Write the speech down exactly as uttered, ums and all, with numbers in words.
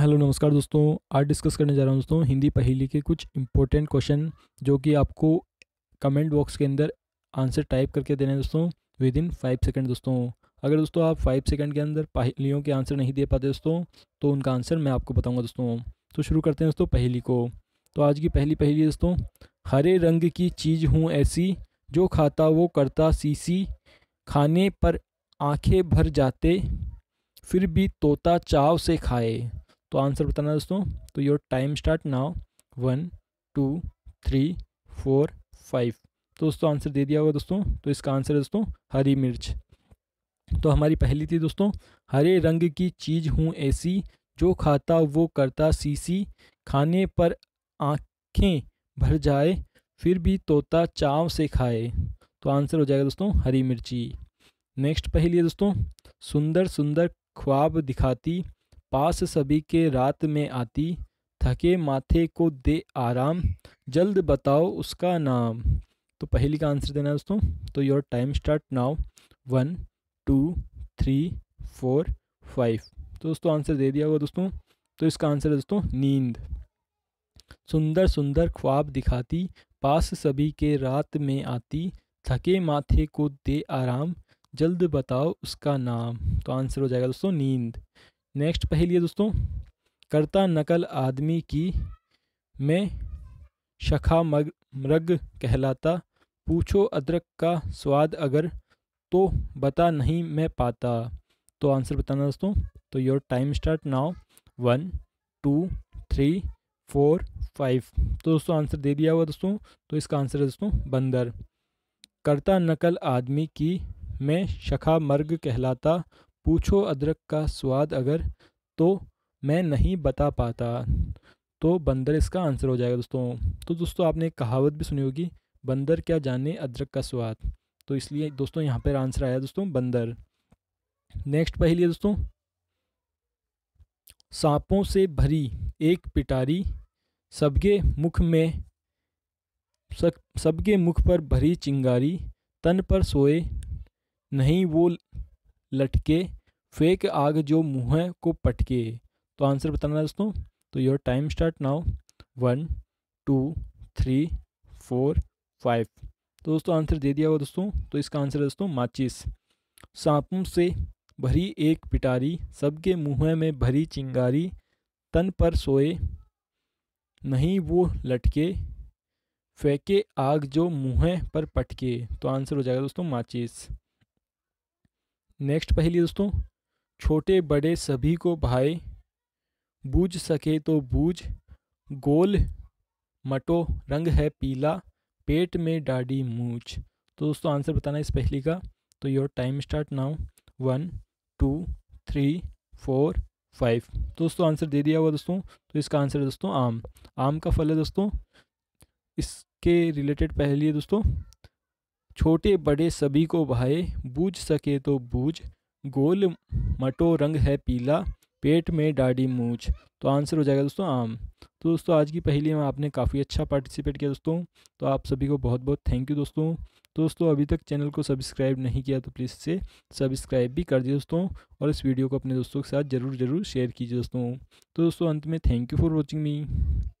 Hello नमस्कार दोस्तों, आज डिस्कस करने जा रहा हूँ दोस्तों हिंदी पहेली के कुछ इंपॉर्टेंट क्वेश्चन जो कि आपको कमेंट बॉक्स के अंदर आंसर टाइप करके देने हैं दोस्तों विद इन फाइव सेकंड दोस्तों। अगर दोस्तों आप फाइव सेकंड के अंदर पहेलियों के आंसर नहीं दे पाते दोस्तों तो उनका आंसर मैं आपको बताऊँगा दोस्तों। तो शुरू करते हैं दोस्तों पहेली को। तो आज की पहली पहेली दोस्तों, हरे रंग की चीज़ हूँ ऐसी, जो खाता वो करता सीसी, खाने पर आँखें भर जाते फिर भी तोता चाव से खाए। तो आंसर बताना दोस्तों। तो your time start now, one two three four five. तो दोस्तों आंसर दे दिया होगा दोस्तों। तो इसका आंसर है दोस्तों हरी मिर्च। तो हमारी पहेली थी दोस्तों, हरे रंग की चीज़ हूँ ऐसी, जो खाता वो करता सीसी, खाने पर आँखें भर जाए फिर भी तोता चाव से खाए। तो आंसर हो जाएगा दोस्तों हरी मिर्ची। नेक्स्ट पहेली है दोस्तों, सुंदर सुंदर ख्वाब दिखाती, पास सभी के रात में आती, थके माथे को दे आराम, जल्द बताओ उसका नाम। तो पहली का आंसर देना है दोस्तों। तो your time start now, one two three four five. तो दोस्तों आंसर दे दिया हुआ दोस्तों। तो इसका आंसर है दोस्तों नींद। सुंदर सुंदर ख्वाब दिखाती, पास सभी के रात में आती, थके माथे को दे आराम, जल्द बताओ उसका नाम। तो आंसर हो जाएगा दोस्तों नींद। नेक्स्ट पहेली है दोस्तों, करता नकल आदमी की, मैं शखा मृग कहलाता, पूछो अदरक का स्वाद अगर, तो बता नहीं मैं पाता। तो आंसर बताना दोस्तों। तो your time start now, one two three four five. तो दोस्तों आंसर दे दिया हुआ दोस्तों। तो इसका आंसर है दोस्तों बंदर। करता नकल आदमी की, मैं शखा मृग कहलाता, पूछो अदरक का स्वाद अगर, तो मैं नहीं बता पाता। तो बंदर इसका आंसर हो जाएगा दोस्तों। तो दोस्तों आपने एक कहावत भी सुनी होगी, बंदर क्या जाने अदरक का स्वाद। तो इसलिए दोस्तों यहाँ पर आंसर आया दोस्तों बंदर। नेक्स्ट पहेली है दोस्तों, सांपों से भरी एक पिटारी, सबके मुख में सबके मुख पर भरी चिंगारी, तन पर सोए नहीं वो लटके, फेंक आग जो मुँह को पटके। तो आंसर बताना दोस्तों। तो your time start now, one two three four five. तो दोस्तों आंसर दे दिया हुआ दोस्तों। तो इसका आंसर है दोस्तों माचिस। सांपों से भरी एक पिटारी, सबके मुँह में भरी चिंगारी, तन पर सोए नहीं वो लटके, फेंके आग जो मुँह पर पटके। तो आंसर हो जाएगा दोस्तों माचिस। नेक्स्ट पहेली दोस्तों, छोटे बड़े सभी को भाई, बूझ सके तो बूझ, गोल मटो रंग है पीला, पेट में डाढ़ी मूछ। तो दोस्तों आंसर बताना इस पहेली का। तो your time start now, one two three four five. तो दोस्तों आंसर दे दिया हुआ दोस्तों। तो इसका आंसर है दोस्तों आम। आम का फल है दोस्तों। इसके रिलेटेड पहेली है दोस्तों, छोटे बड़े सभी को भाए, बूझ सके तो बूझ, गोल मटो रंग है पीला, पेट में डाढ़ी मूछ। तो आंसर हो जाएगा दोस्तों आम। तो दोस्तों आज की पहेली में आपने काफ़ी अच्छा पार्टिसिपेट किया दोस्तों। तो आप सभी को बहुत बहुत थैंक यू दोस्तों। तो दोस्तों अभी तक चैनल को सब्सक्राइब नहीं किया तो प्लीज़ इसे सब्सक्राइब भी कर दिए दोस्तों, और इस वीडियो को अपने दोस्तों के साथ ज़रूर ज़रूर शेयर कीजिए दोस्तों। तो दोस्तों अंत में thank you for watching me.